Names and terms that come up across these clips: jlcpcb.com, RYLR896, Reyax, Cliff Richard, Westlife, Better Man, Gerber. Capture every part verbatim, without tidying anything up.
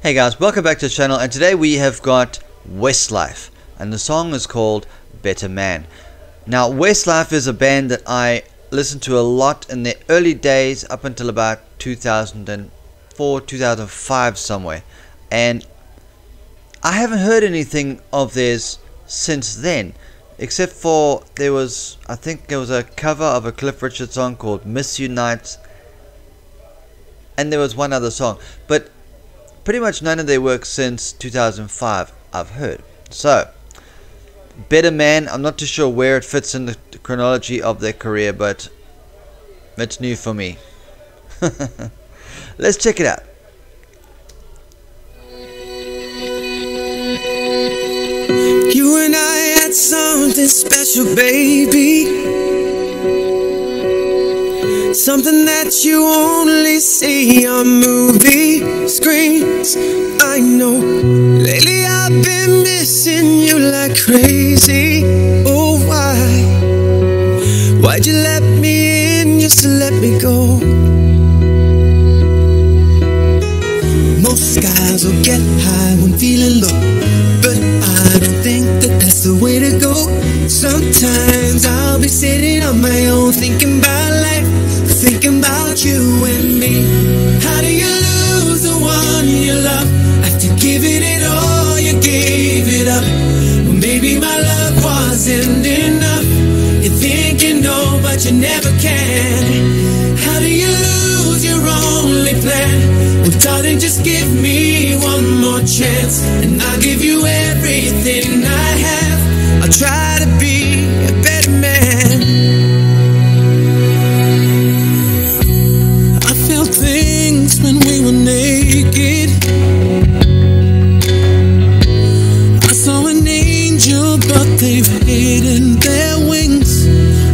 Hey guys, welcome back to the channel, and today we have got Westlife and the song is called Better Man. Now Westlife is a band that I listened to a lot in the early days up until about two thousand four, two thousand five somewhere, and I haven't heard anything of theirs since then, except for there was, I think there was a cover of a Cliff Richard song called Misunite, and there was one other song, but pretty much none of their work since two thousand five I've heard. So Better Man, I'm not too sure where it fits in the chronology of their career, but it's new for me. Let's check it out. You and I had something special, baby, something that you only see on movie screens. I know lately I've been missing you like crazy. Oh, why? Why'd you let me in just to let me go? Most guys will get high when feeling low, but I don't think that that's the way to go. Sometimes I'll be sitting on my own, thinking about life, thinking about you and me. How do you lose the one you love after giving it all? You gave it up. Well, maybe my love wasn't enough. You think you know, but you never can. How do you lose your only plan? Well, darling, just give me one more chance, and I'll give you everything I have. I'll try to be a better man. I felt things when we were naked. I saw an angel, but they've hidden their wings.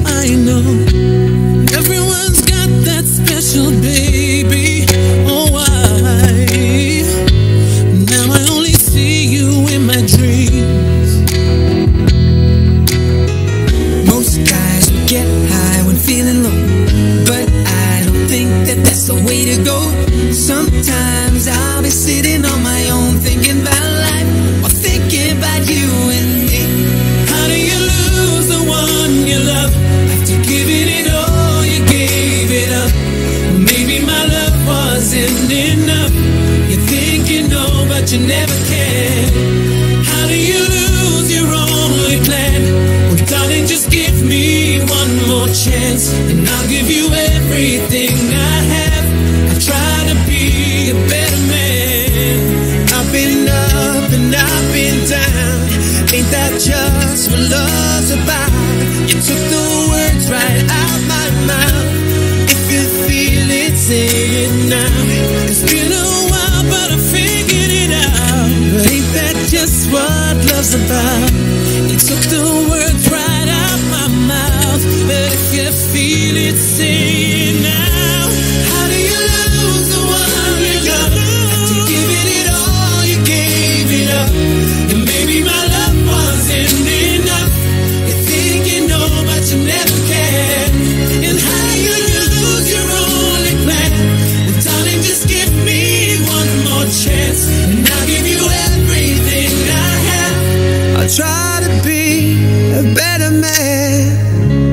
I know everyone's got that special baby. Sometimes I'll be sitting on my own, thinking about life, or thinking about you and me. How do you lose the one you love after giving it all? You gave it up. Maybe my love wasn't enough. You think you know, but you never can. How do you lose your only plan? Well, darling, just give me one more chance, and I'll give you everything I have. Try to be a better man. I've been up and I've been down. Ain't that just what love's about? You took the words right out my mouth. If you feel it, say it now. It's been a while, but I figured it out. But ain't that just what love's about? You took the words right out my mouth. But if you feel it, say it now. How do you love? Try to be a better man.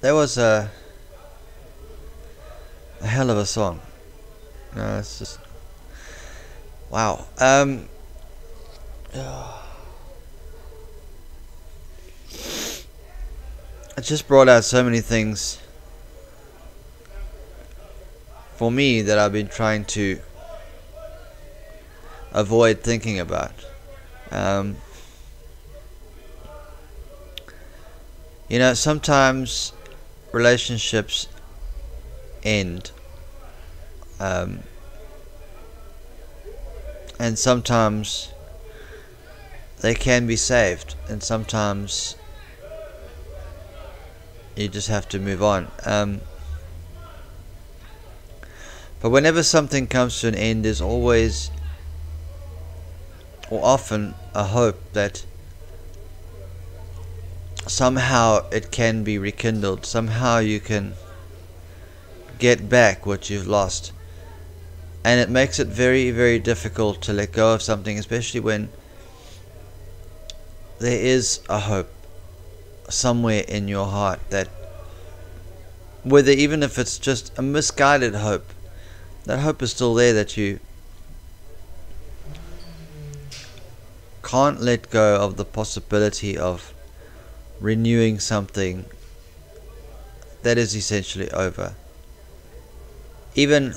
That was a, a hell of a song. No, it's just wow. Um. It just brought out so many things for me that I've been trying to avoid thinking about. Um, you know, sometimes relationships end, um, and sometimes they can be saved, and sometimes you just have to move on. Um, But whenever something comes to an end, there's always or often a hope that somehow it can be rekindled, somehow you can get back what you've lost. And it makes it very, very difficult to let go of something, especially when there is a hope somewhere in your heart, that whether, even if it's just a misguided hope, that hope is still there, that you can't let go of the possibility of renewing something that is essentially over. Even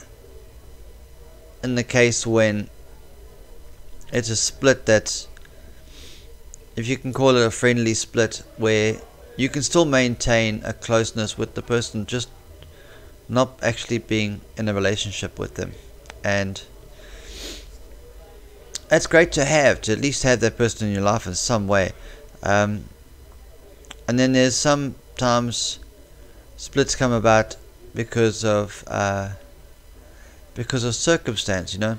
in the case when it's a split that's, if you can call it a friendly split, where you can still maintain a closeness with the person, just not actually being in a relationship with them. And that's great to have, to at least have that person in your life in some way. Um, and then there's sometimes splits come about because of uh, because of circumstance, you know.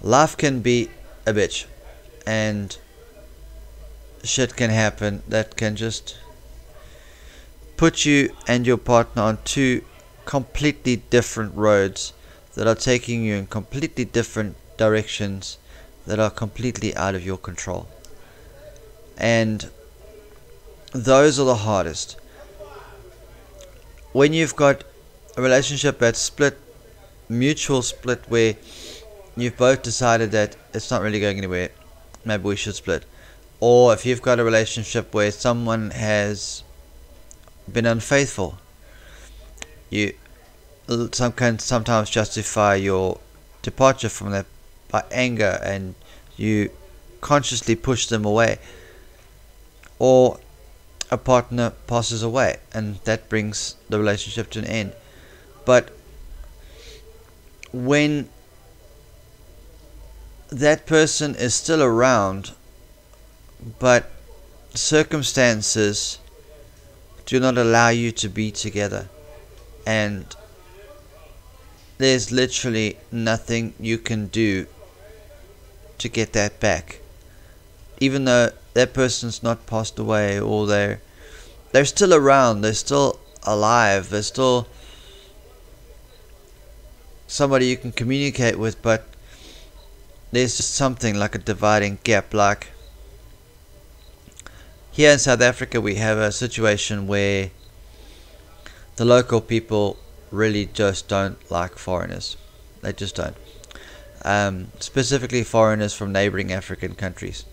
Life can be a bitch, and shit can happen that can just put you and your partner on two completely different roads that are taking you in completely different directions that are completely out of your control. And those are the hardest. When you've got a relationship that's split, mutual split, where you've both decided that it's not really going anywhere, maybe we should split. Or if you've got a relationship where someone has been unfaithful, you some can sometimes justify your departure from that by anger, and you consciously push them away. Or a partner passes away, and that brings the relationship to an end. But when that person is still around, but circumstances do not allow you to be together, and there's literally nothing you can do to get that back, even though that person's not passed away, or they're they're still around, they're still alive, they're still somebody you can communicate with. But there's just something like a dividing gap. Like here in South Africa, we have a situation where the local people really just don't like foreigners. They just don't. Um, specifically foreigners from neighboring African countries.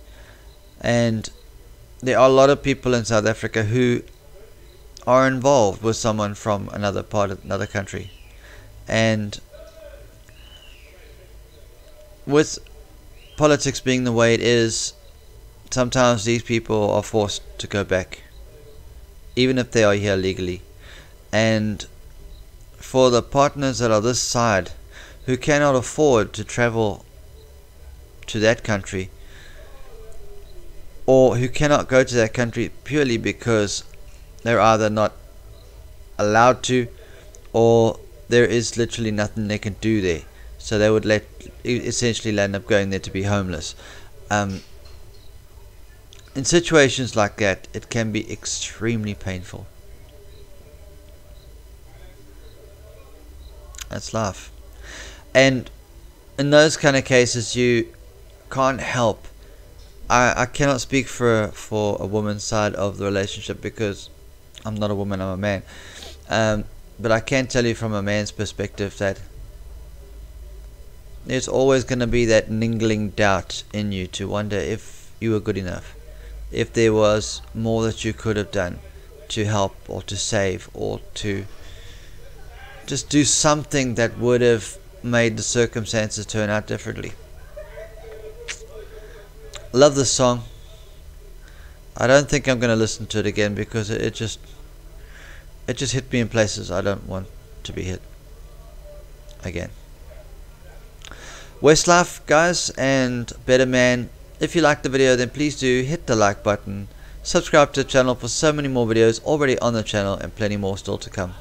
And there are a lot of people in South Africa who are involved with someone from another part of another country. And with politics being the way it is, sometimes these people are forced to go back, even if they are here legally. And for the partners that are this side, who cannot afford to travel to that country, or who cannot go to that country purely because they're either not allowed to, or there is literally nothing they can do there, so they would let essentially end up going there to be homeless. Um, In situations like that, it can be extremely painful. That's life. And in those kind of cases, you can't help. I, I cannot speak for, for a woman's side of the relationship, because I'm not a woman, I'm a man. Um, but I can tell you from a man's perspective that there's always going to be that niggling doubt in you to wonder if you were good enough, if there was more that you could have done to help, or to save, or to just do something that would have made the circumstances turn out differently. Love this song. I don't think I'm going to listen to it again, because it, it just it just hit me in places I don't want to be hit again. Westlife, guys, and Better Man. If you liked the video, then please do hit the like button, subscribe to the channel for so many more videos already on the channel, and plenty more still to come.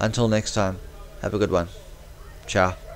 Until next time. Have a good one. Ciao.